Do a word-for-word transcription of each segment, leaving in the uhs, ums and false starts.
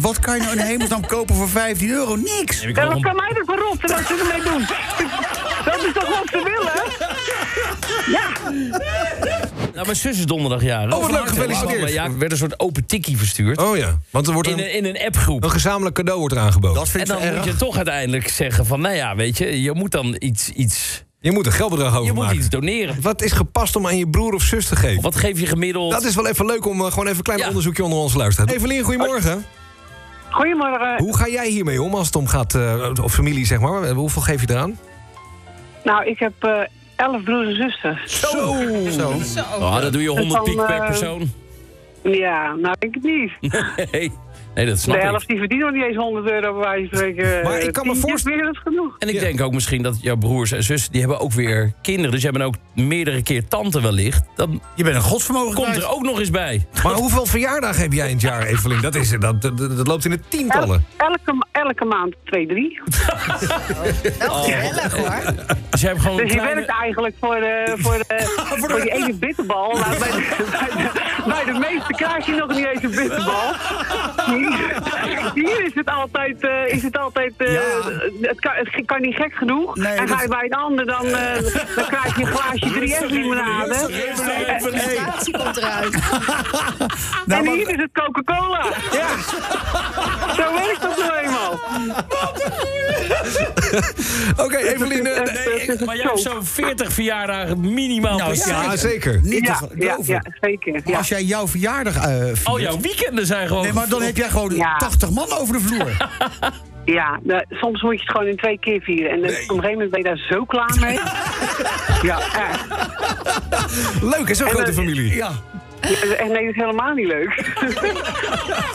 Wat kan je nou in de hemelsnaam kopen voor vijftien euro? Niks. Ja, dat kan mij ervoor rot, wat ze ermee doen. Dat is toch wat ze willen? Ja. Nou, mijn zus is donderdag jaren. Oh, wat leuk, gefeliciteerd. Ja, werd een soort open tikkie verstuurd. Oh ja, want er wordt een, in, een, in een appgroep. Een gezamenlijk cadeau wordt er aangeboden. Dat vind ik erg. En dan moet je toch uiteindelijk zeggen van, nou ja, weet je, je moet dan iets... iets je moet een geldbedrag over. Je moet iets doneren. Wat is gepast om aan je broer of zus te geven? Of wat geef je gemiddeld? Dat is wel even leuk om uh, gewoon even een klein ja. onderzoekje onder ons te luisteren. Evelien, goedemorgen. Goedemorgen. Hoe ga jij hiermee om als het om gaat, uh, of familie zeg maar? Hoeveel geef je eraan? Nou, ik heb uh, elf broers en zussen. Zo! Zo. Zo. Oh, dat doe je honderd piek per persoon. Uh, ja, nou denk ik niet. Nee. Nee, dat snap ik. De helft die verdient nog niet eens honderd euro bij wijze van spreken. Maar ik kan me voorstellen dat is genoeg. En ik ja. denk ook misschien dat jouw broers en zus die hebben ook weer kinderen, dus jij bent ook meerdere keer tante wellicht. Dan je bent een godsvermogen. Komt er ook nog eens bij. Maar hoeveel verjaardagen heb jij in het jaar, Evelien? Dat is dat, dat, dat loopt in de tientallen. El, elke, elke maand twee, drie. Oh, elk hoor. Dus, jij hebt gewoon dus je kleine... werkt eigenlijk voor de, voor de, voor die ene bitterbal. Nou, bij, de, bij, de, bij de meeste krijg je nog niet eens een bitterbal. Hier is het altijd, uh, is het, altijd uh, ja. het, kan, het kan niet gek genoeg. Nee, en ga je bij een ander, dan, uh, dan krijg je een glaasje drie S limonade. De presentatie komt eruit. En hier is het Coca-Cola. Ja. Zo werkt dat nou eenmaal. Oké, okay, Evelien, uh, nee, maar jij hebt zo'n veertig verjaardagen minimaal. Nou, ja, zeker. Niet ja, ja, ja, zeker. Ja. Als jij jouw verjaardag uh, viert... Oh, jouw weekenden zijn gewoon... Nee, maar dan heb jij gewoon ja. tachtig man over de vloer. Ja, nou, soms moet je het gewoon in twee keer vieren. En nee. op een gegeven moment ben je daar zo klaar mee. Ja, echt. Leuk, hè, zo'n grote dan, familie. Ja. Ja, nee, dat is helemaal niet leuk.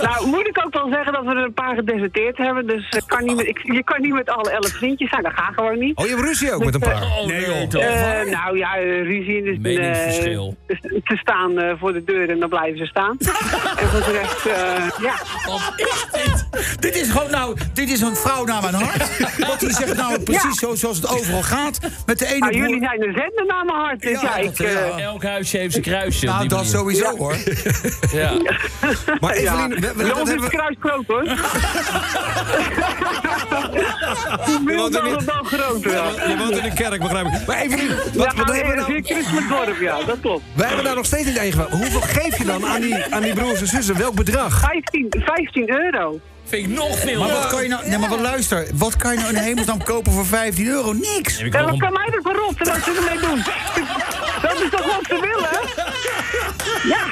Nou, moet ik ook wel zeggen dat we er een paar gedeserteerd hebben. Dus uh, kan niet met, ik, je kan niet met alle elf vriendjes zijn, dat gaat gewoon niet. Oh, je hebt ruzie ook dus, met een paar? Uh, nee, joh, toch? Uh, nou ja, ruzie is... Meningsverschil. Uh, ze staan uh, voor de deur en dan blijven ze staan. En voor de rest, uh, ja. Wat is dit? Dit is gewoon nou, dit is een vrouw naar mijn hart. Want die zegt nou precies ja. zo, zoals het overal gaat. Met de ene nou, broer... Jullie zijn de zender naar mijn hart. Dus ja, ja, ik, uh, ja. Elk huisje heeft zijn kruisje. Nou, dat sowieso. Zo ja. hoor. Ja. Maar Evelien... Ja. We, we, Jongens, het kruiskroot hoor. Hoe wil dat het dan groter? Ja, je woont in de kerk, begrijp ik. Maar Evelien... Wat, ja, wat nee, hebben we nou? Christelijk dorp, ja, dat klopt. Wij hebben daar nog steeds niet tegen. Hoeveel geef je dan aan die, aan die broers en zussen? Welk bedrag? vijftien euro. Vind ik nog veel. Maar wat kan je nou... Nee, ja. maar wat, luister. Wat kan je nou in de hemelsnaam kopen voor vijftien euro? Niks. Ja, dat kan mij ervoor rot. En dat ze ermee doen. Dat is toch wat ze willen? Ja.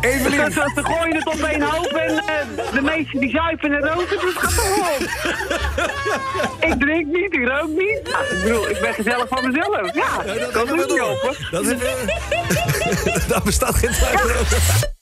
Evelien. Ze gooien het op één hoop en uh, de meesten die zuipen en roken, dus gaat toch op. Ik drink niet, ik rook niet. Ja, ik bedoel, ik ben gezellig van mezelf. Ja, ja dat, dat doe ik niet op. Dat, is, uh, dat bestaat geen twijfel over. Ja.